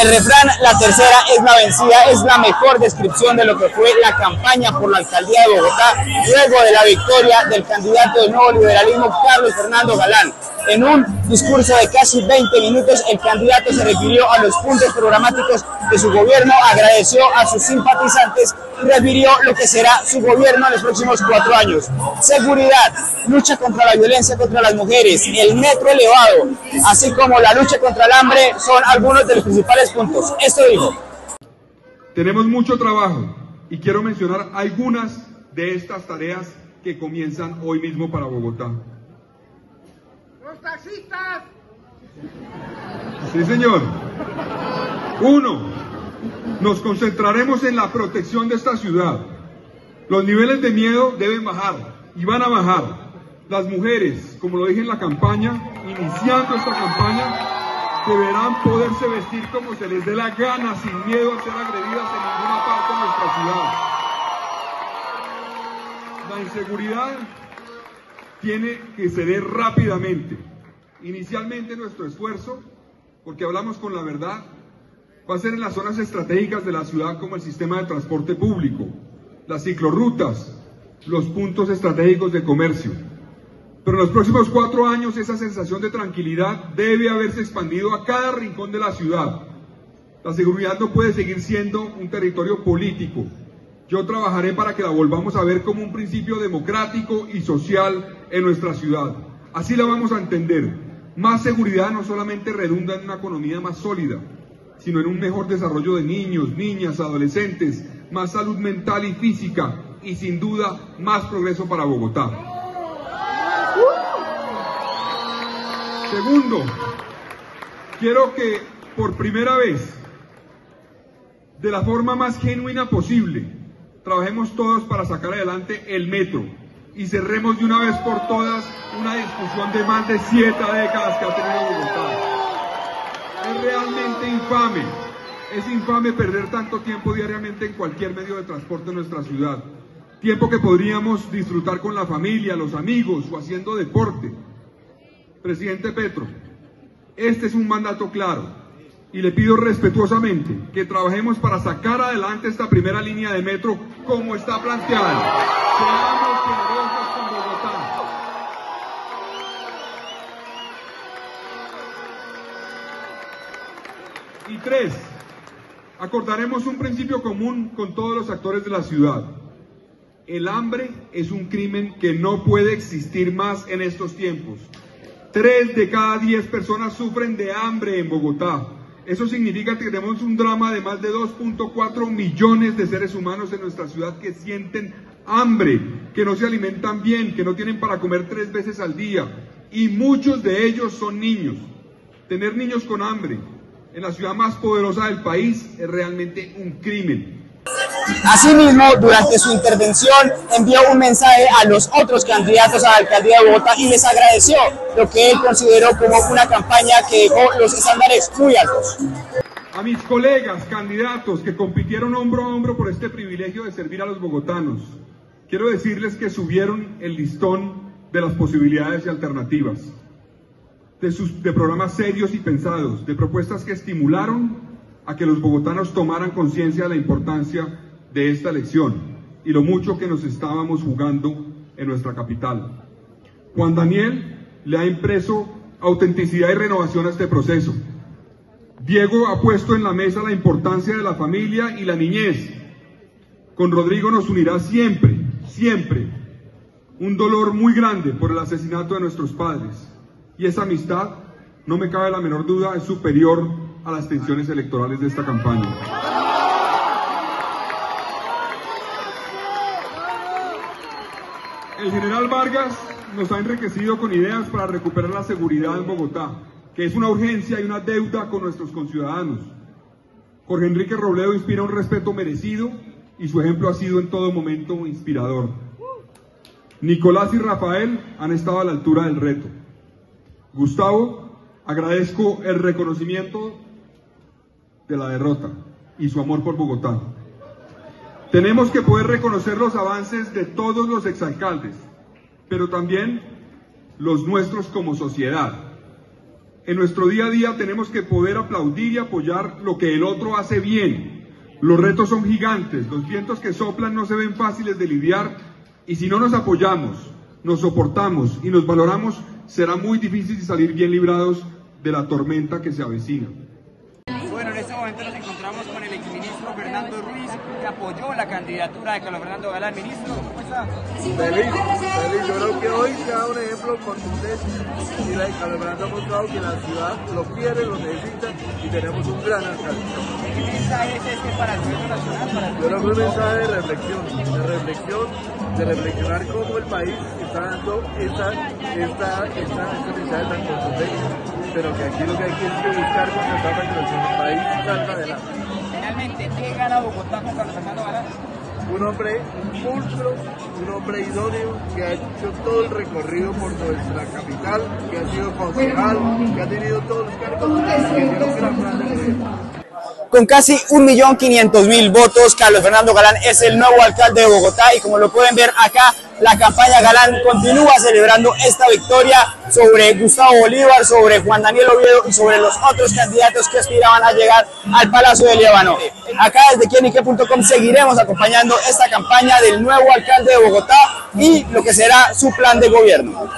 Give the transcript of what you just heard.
El refrán "la tercera es la vencida" es la mejor descripción de lo que fue la campaña por la alcaldía de Bogotá luego de la victoria del candidato del nuevo liberalismo Carlos Fernando Galán. En un discurso de casi 20 minutos, el candidato se refirió a los puntos programáticos de su gobierno, agradeció a sus simpatizantes y refirió lo que será su gobierno en los próximos 4 años. Seguridad, lucha contra la violencia contra las mujeres, el metro elevado, así como la lucha contra el hambre son algunos de los principales puntos. Esto dijo: tenemos mucho trabajo y quiero mencionar algunas de estas tareas que comienzan hoy mismo para Bogotá. ¡Los taxistas! Sí, señor. 1. Nos concentraremos en la protección de esta ciudad. Los niveles de miedo deben bajar y van a bajar. Las mujeres, como lo dije en la campaña, iniciando esta campaña, deberán poderse vestir como se les dé la gana, sin miedo a ser agredidas en ninguna parte de nuestra ciudad. La inseguridad tiene que ceder rápidamente. Inicialmente nuestro esfuerzo, porque hablamos con la verdad, va a ser en las zonas estratégicas de la ciudad, como el sistema de transporte público, las ciclorrutas, los puntos estratégicos de comercio. Pero en los próximos 4 años esa sensación de tranquilidad debe haberse expandido a cada rincón de la ciudad. La seguridad no puede seguir siendo un territorio político. Yo trabajaré para que la volvamos a ver como un principio democrático y social en nuestra ciudad. Así la vamos a entender. Más seguridad no solamente redunda en una economía más sólida, sino en un mejor desarrollo de niños, niñas, adolescentes, más salud mental y física y sin duda más progreso para Bogotá. Segundo, quiero que por primera vez, de la forma más genuina posible, trabajemos todos para sacar adelante el metro y cerremos de una vez por todas una discusión de más de 7 décadas que ha tenido Bogotá. Es realmente infame, es infame perder tanto tiempo diariamente en cualquier medio de transporte en nuestra ciudad. Tiempo que podríamos disfrutar con la familia, los amigos o haciendo deporte. Presidente Petro, este es un mandato claro y le pido respetuosamente que trabajemos para sacar adelante esta primera línea de metro como está planteada. Seamos generosos con Bogotá. Y 3, acordaremos un principio común con todos los actores de la ciudad. El hambre es un crimen que no puede existir más en estos tiempos. 3 de cada 10 personas sufren de hambre en Bogotá. Eso significa que tenemos un drama de más de 2.4 millones de seres humanos en nuestra ciudad que sienten hambre, que no se alimentan bien, que no tienen para comer 3 veces al día. Y muchos de ellos son niños. Tener niños con hambre en la ciudad más poderosa del país es realmente un crimen. Asimismo, durante su intervención envió un mensaje a los otros candidatos a la alcaldía de Bogotá y les agradeció lo que él consideró como una campaña que dejó los estándares muy altos. A mis colegas candidatos que compitieron hombro a hombro por este privilegio de servir a los bogotanos, quiero decirles que subieron el listón de las posibilidades y alternativas, de programas serios y pensados, de propuestas que estimularon a que los bogotanos tomaran conciencia de la importancia de esta elección y lo mucho que nos estábamos jugando en nuestra capital. Juan Daniel le ha impreso autenticidad y renovación a este proceso. Diego ha puesto en la mesa la importancia de la familia y la niñez. Con Rodrigo nos unirá siempre, siempre, un dolor muy grande por el asesinato de nuestros padres. Y esa amistad, no me cabe la menor duda, es superior a las tensiones electorales de esta campaña. El general Vargas nos ha enriquecido con ideas para recuperar la seguridad en Bogotá, que es una urgencia y una deuda con nuestros conciudadanos. Jorge Enrique Robledo inspira un respeto merecido y su ejemplo ha sido en todo momento inspirador. Nicolás y Rafael han estado a la altura del reto. Gustavo, agradezco el reconocimiento de la derrota y su amor por Bogotá. Tenemos que poder reconocer los avances de todos los exalcaldes, pero también los nuestros como sociedad. En nuestro día a día tenemos que poder aplaudir y apoyar lo que el otro hace bien. Los retos son gigantes, los vientos que soplan no se ven fáciles de lidiar y si no nos apoyamos, nos soportamos y nos valoramos, será muy difícil salir bien librados de la tormenta que se avecina. Bueno, en este momento nos encontramos con el exministro Fernando Ruiz, que apoyó la candidatura de Carlos Fernando Galán. Ministro, ¿cómo está? Feliz. Yo creo que hoy se da un ejemplo contundente y la de Carlos Fernando ha mostrado que la ciudad lo quiere, lo necesita y tenemos un gran alcalde. ¿Qué mensaje es este para el gobierno nacional? Yo creo que es un mensaje de reflexionar cómo el país está dando esta mensaje tan contundente. Pero que aquí lo que hay que buscar con la etapa que el país salga adelante. Finalmente, ¿qué gana Bogotá con Carlos Fernando Galán? Un hombre pulcro, un hombre idóneo, que ha hecho todo el recorrido por nuestra capital, que ha sido concejal, que ha tenido todos los cargos, que ha sido gran plan de gobierno. Con casi 1.500.000 votos, Carlos Fernando Galán es el nuevo alcalde de Bogotá y como lo pueden ver acá, la campaña Galán continúa celebrando esta victoria sobre Gustavo Bolívar, sobre Juan Daniel Oviedo y sobre los otros candidatos que aspiraban a llegar al Palacio de Liévano. Acá desde kienyke.com seguiremos acompañando esta campaña del nuevo alcalde de Bogotá y lo que será su plan de gobierno.